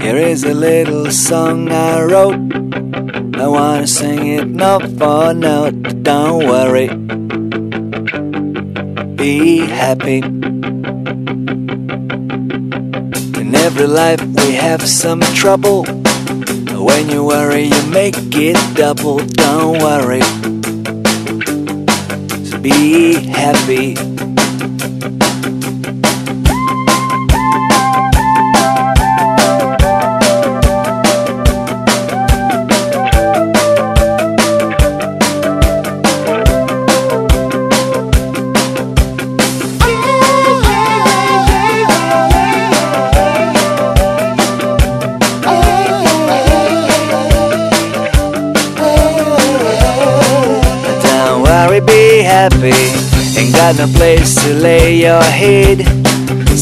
Here is a little song I wrote. I wanna sing it note for note. Don't worry, be happy. In every life we have some trouble. When you worry you make it double. Don't worry, so be happy. Be happy, ain't got no place to lay your head.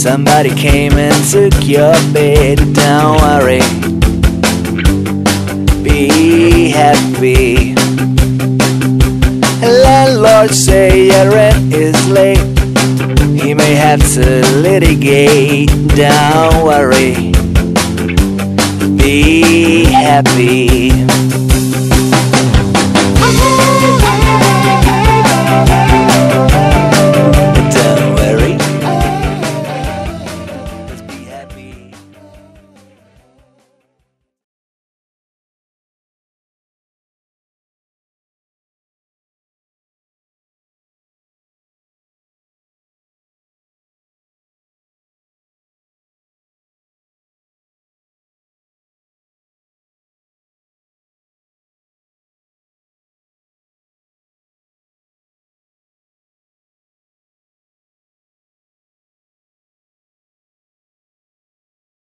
Somebody came and took your bed. Don't worry, be happy. Landlord say your rent is late. He may have to litigate. Don't worry, be happy.